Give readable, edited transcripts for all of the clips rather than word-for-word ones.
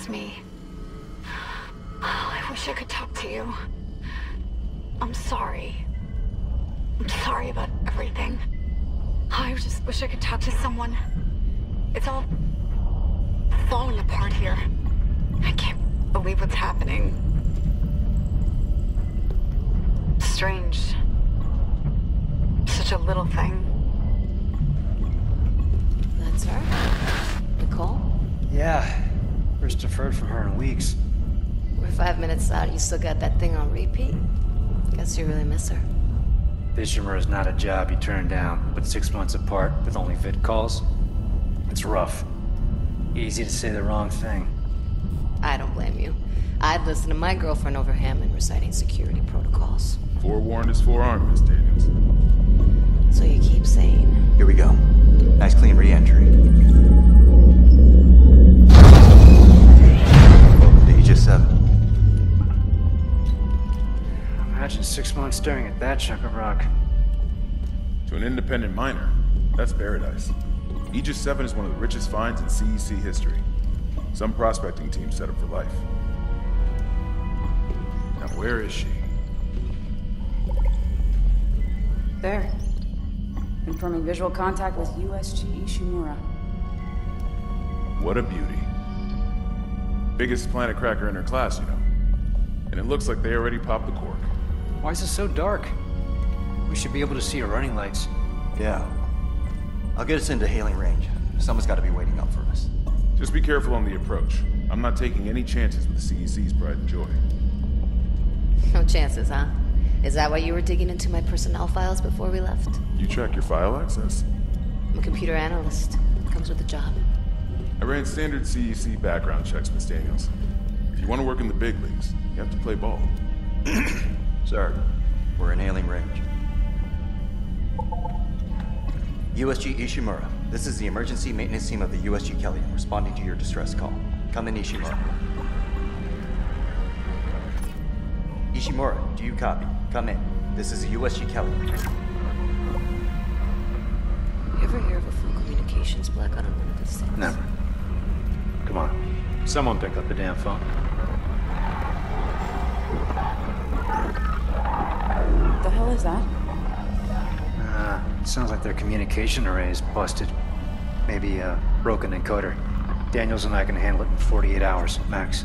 It's me. I wish I could talk to you. I'm sorry. I'm sorry about everything. I just wish I could talk to someone. It's all falling apart here. I can't believe what's happening. Strange. Such a little thing. That's her? Nicole? Yeah. We're deferred from her in weeks. We're 5 minutes out. You still got that thing on repeat? Guess you really miss her. Ishimura is not a job you turn down, but 6 months apart with only vid calls? It's rough. Easy to say the wrong thing. I don't blame you. I'd listen to my girlfriend over Hammond reciting security protocols. Forewarned is forearmed, Miss Daniels. So you keep saying. Here we go. Nice clean re-entry. Aegis VII. Imagine 6 months staring at that chunk of rock. To an independent miner, that's paradise. Aegis VII is one of the richest finds in CEC history. Some prospecting team set up for life. Now where is she? There. Confirming visual contact with USG Ishimura. What a beauty. Biggest planet cracker in her class, you know. And it looks like they already popped the cork. Why is it so dark? We should be able to see her running lights. Yeah. I'll get us into hailing range. Someone's got to be waiting up for us. Just be careful on the approach. I'm not taking any chances with the CEC's pride and joy. No chances, huh? Is that why you were digging into my personnel files before we left? You track your file access? I'm a computer analyst. Comes with the job. I ran standard CEC background checks, Miss Daniels. If you want to work in the big leagues, you have to play ball. Sir, we're in hailing range. USG Ishimura, this is the emergency maintenance team of the USG Kelly responding to your distress call. Come in, Ishimura. Ishimura, do you copy? Come in. This is the USG Kelly. You ever hear of a full communications blackout on one of these things? Never. Come on. Someone pick up the damn phone. What the hell is that? Sounds like their communication array is busted. Maybe a broken encoder. Daniels and I can handle it in 48 hours, max.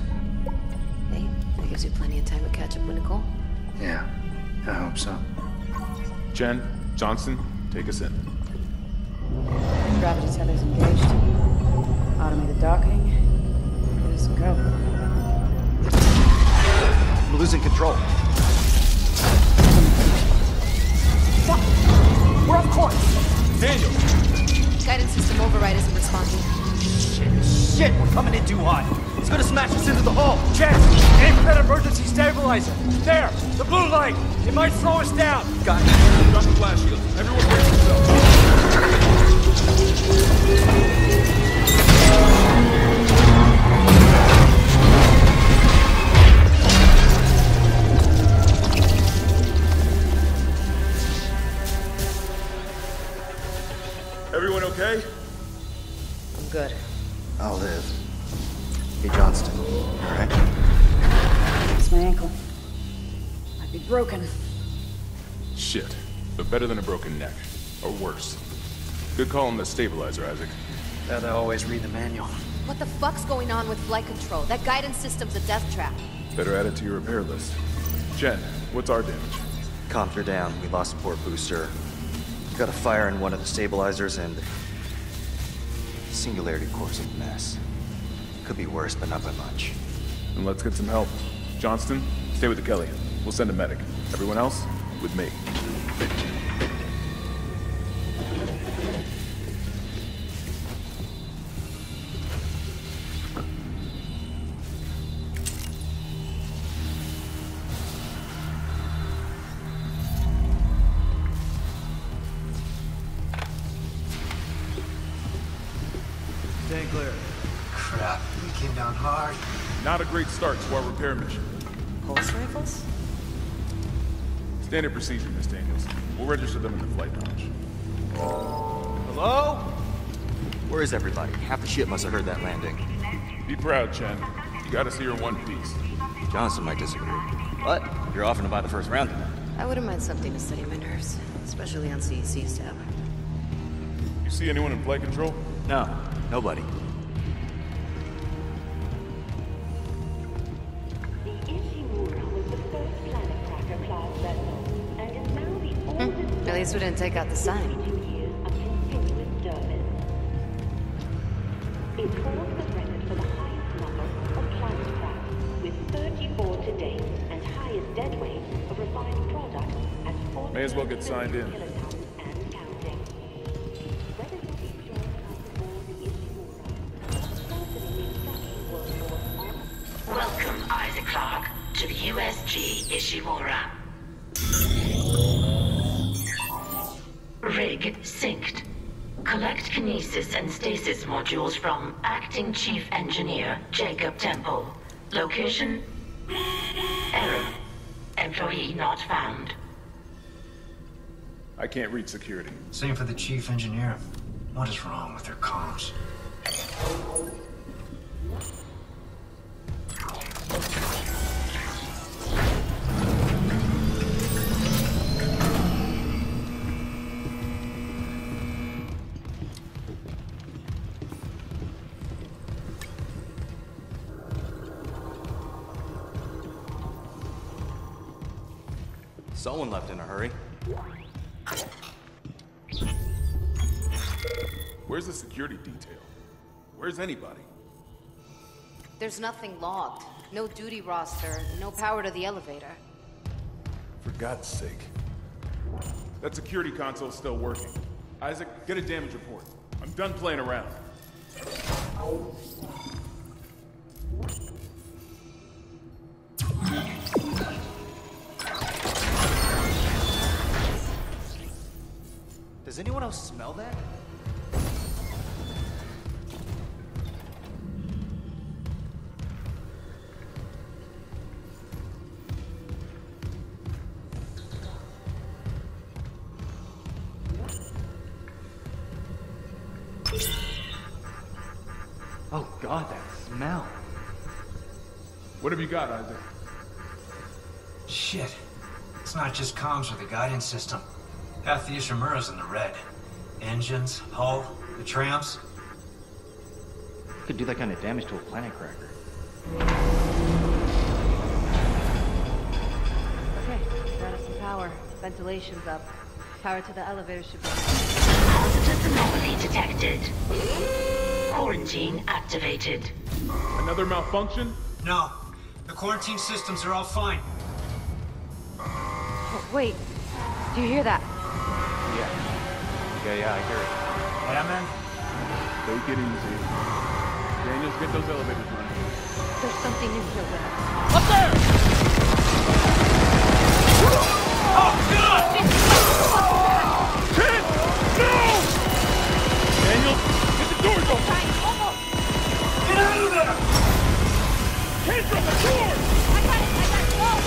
Hey, that gives you plenty of time to catch up with Nicole. Yeah, I hope so. Chen, Johnston, take us in. Gravity tether's engaged. Automated docking. Let us go. We're losing control. Stop! We're off course! Daniel! Guidance system override isn't responding. Shit! We're coming in too hot! It's gonna smash us into the hull! Chen! Aim for that emergency stabilizer! There! The blue light! It might slow us down! Got it. Drop the flash shield. Everyone brace yourself. Everyone okay? I'm good. I'll live. Hey, Johnston. All right? It's my ankle. Might be broken. Shit. But better than a broken neck. Or worse. Good call on the stabilizer, Isaac. Better always read the manual. What the fuck's going on with flight control? That guidance system's a death trap. Better add it to your repair list. Jen, what's our damage? Compter down. We lost support booster. Got a fire in one of the stabilizers and... Singularity core's a mess. Could be worse, but not by much. And let's get some help. Johnston, stay with the Kelly. We'll send a medic. Everyone else, with me. Stay clear. Crap, we came down hard. Not a great start to our repair mission. Pulse rifles? Standard procedure, Miss Daniels. We'll register them in the flight lounge. Hello? Where is everybody? Half the ship must have heard that landing. Be proud, Chen. You gotta see her in one piece. Johnston might disagree. But you're offering to buy the first round tonight. I wouldn't mind something to steady my nerves, especially on CEC's tab. You see anyone in play control? No, nobody. The Ishimura was the first planetcracker class vessel, and is now the oldest... At least we didn't take out the sign. ...years of continuous service. It holds the record for the highest number of planetcraft, with 34 to date, and highest deadweight of refined product at 40... May as well get signed in. Welcome, Isaac Clark, to the USG Ishimura. Rig synced. Collect kinesis and stasis modules from Acting Chief Engineer Jacob Temple. Location? Error. Employee not found. I can't reach security. Same for the Chief Engineer. What is wrong with their comms? Someone left in a hurry. Where's the security detail? Where's anybody? There's nothing logged. No duty roster, no power to the elevator. For God's sake. That security console's still working. Isaac, get a damage report. I'm done playing around. Does anyone else smell that? Oh God, that smell. What have you got, Isaac? Shit. It's not just comms or the guidance system. Half the Ishimura's in the red. Engines, hull, the trams. Could do that kind of damage to a planetcracker. Okay, got us some power. Ventilation's up. Power to the elevator should be... Hazardous anomaly detected. Quarantine activated. Another malfunction? No. The quarantine systems are all fine. Oh, wait. Do you hear that? Yeah. Yeah, I hear it. Hammond? Don't get easy. Daniels, get those elevators running. There's something in here with us. Up there! Oh, God! Chen! No! Daniels, get the doors open! Get out of there! Kendra, the door! I got it! Go!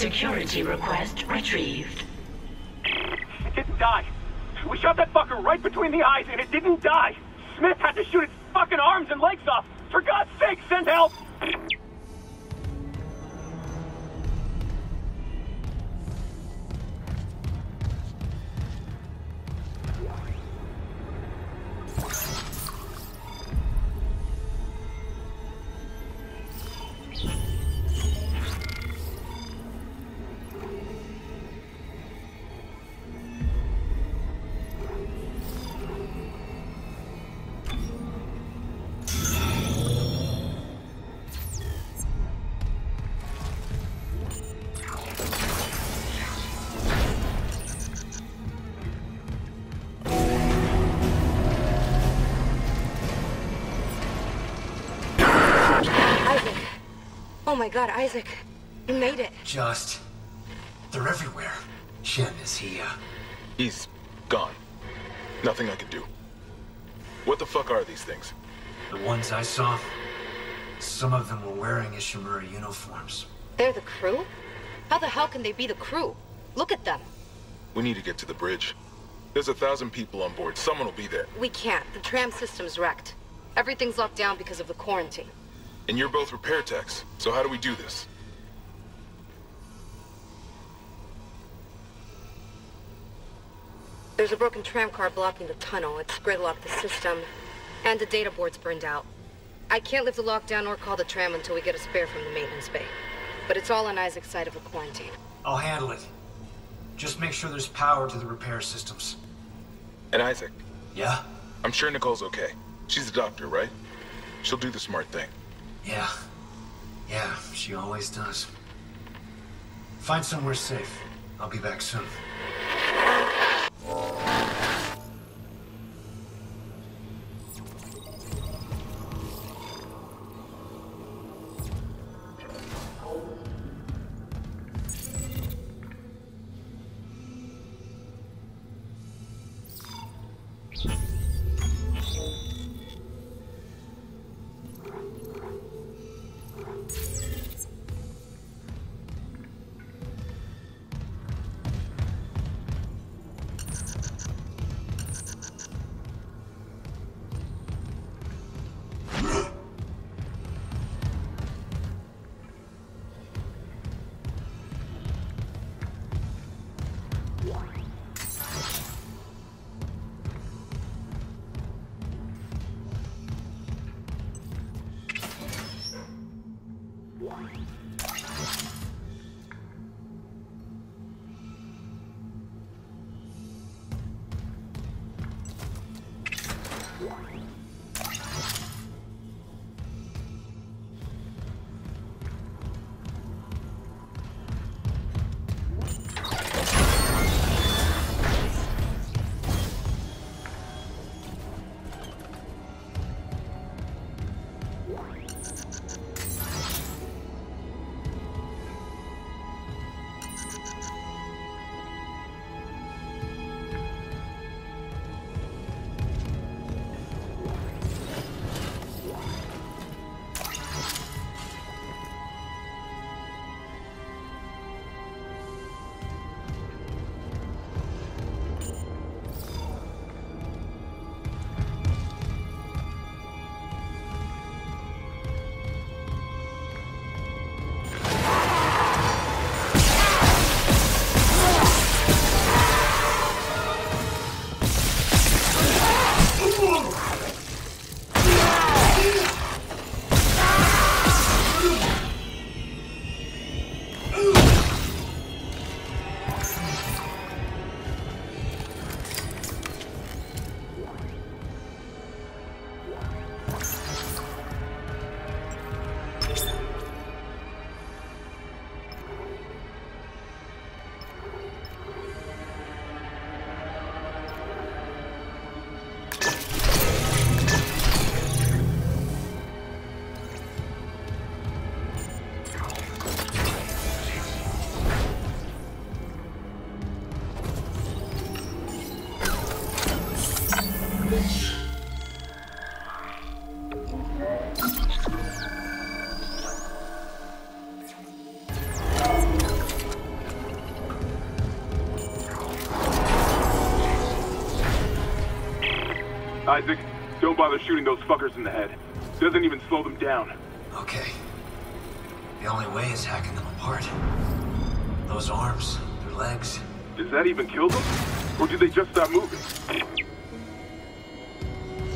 Security request retrieved. It didn't die. We shot that fucker right between the eyes and it didn't die. Smith had to shoot its fucking arms and legs off. For God's sake, send help! Oh my God, Isaac, you made it. They're everywhere. Chen, is he, He's gone. Nothing I can do. What the fuck are these things? The ones I saw, some of them were wearing Ishimura uniforms. They're the crew? How the hell can they be the crew? Look at them. We need to get to the bridge. There's 1,000 people on board. Someone will be there. We can't. The tram system's wrecked. Everything's locked down because of the quarantine. And you're both repair techs, so how do we do this? There's a broken tram car blocking the tunnel. It's gridlocked the system, and the data board's burned out. I can't lift the lockdown or call the tram until we get a spare from the maintenance bay. But it's all on Isaac's side of the quarantine. I'll handle it. Just make sure there's power to the repair systems. And Isaac? Yeah? I'm sure Nicole's okay. She's a doctor, right? She'll do the smart thing. Yeah, she always does. Find somewhere safe. I'll be back soon. Isaac, don't bother shooting those fuckers in the head. Doesn't even slow them down. Okay. The only way is hacking them apart. Those arms, their legs. Does that even kill them? Or do they just stop moving?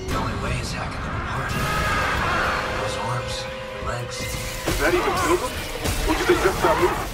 The only way is hacking them apart. Those arms, their legs. Does that even kill them? Or do they just stop moving?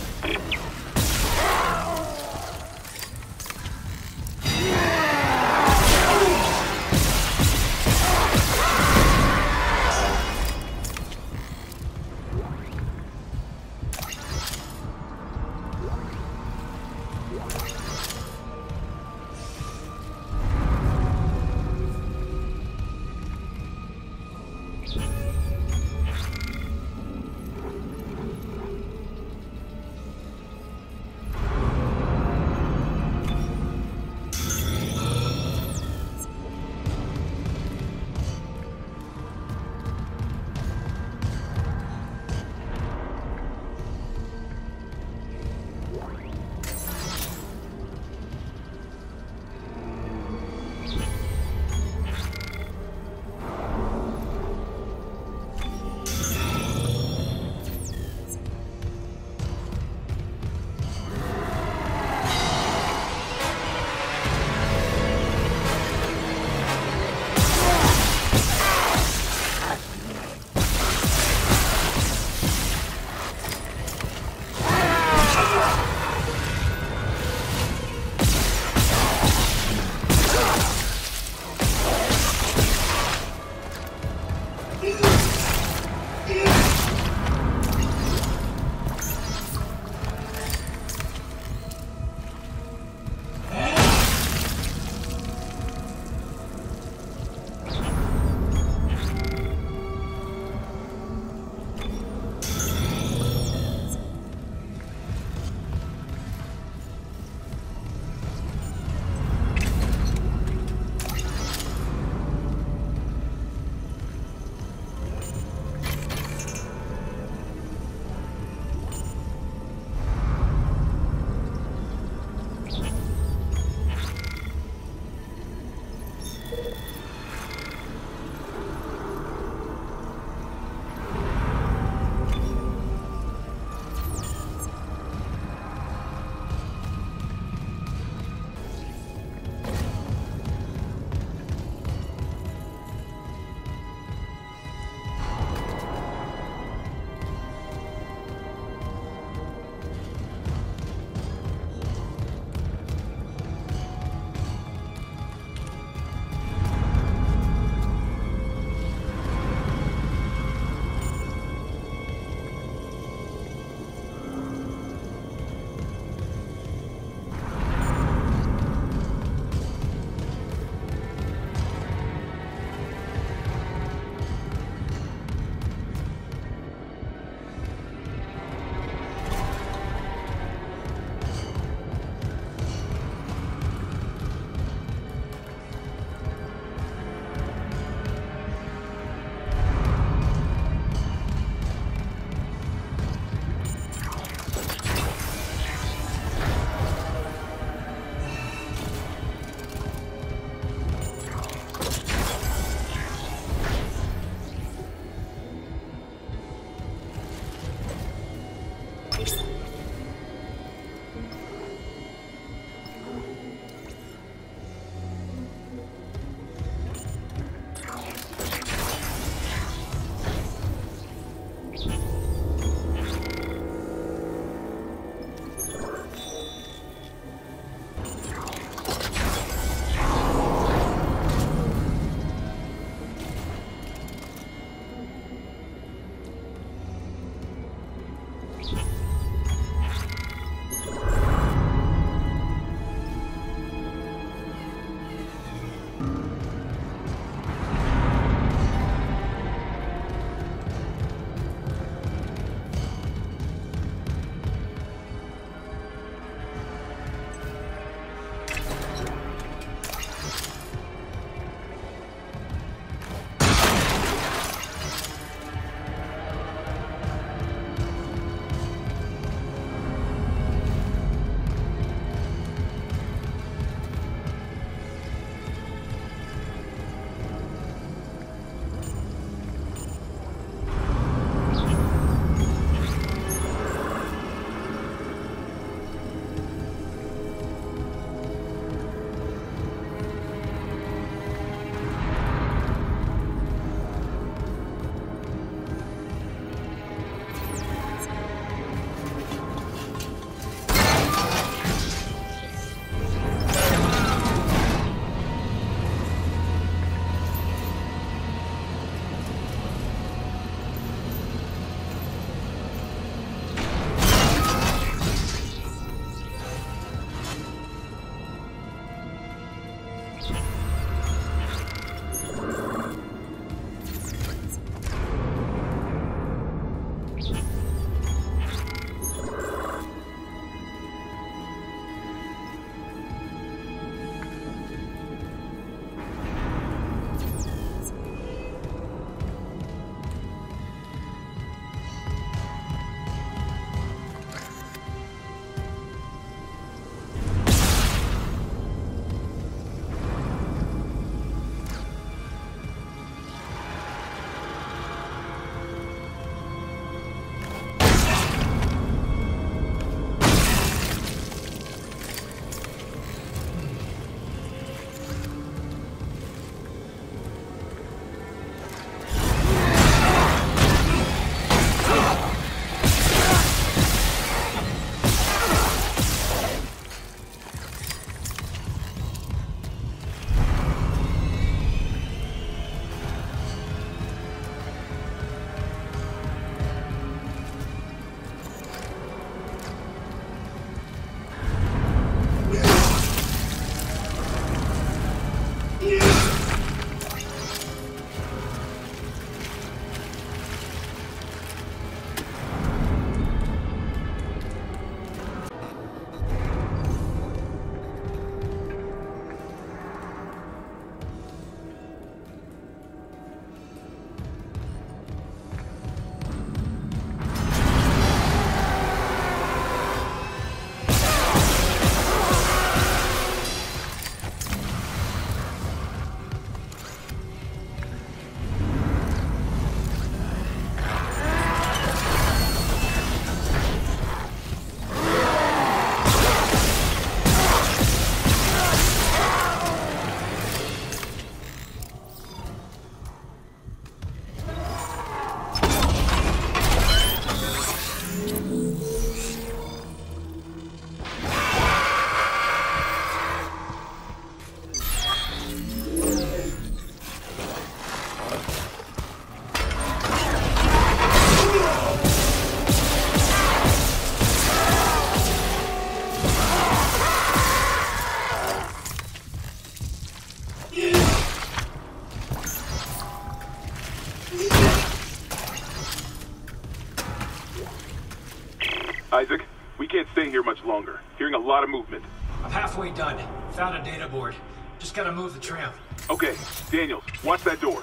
Isaac, we can't stay here much longer. Hearing a lot of movement. I'm halfway done. Found a data board. Just gotta move the tram. Okay, Daniel, watch that door.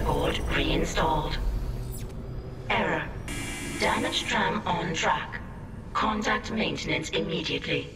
motherboard reinstalled. Error. Damaged tram on track. Contact maintenance immediately.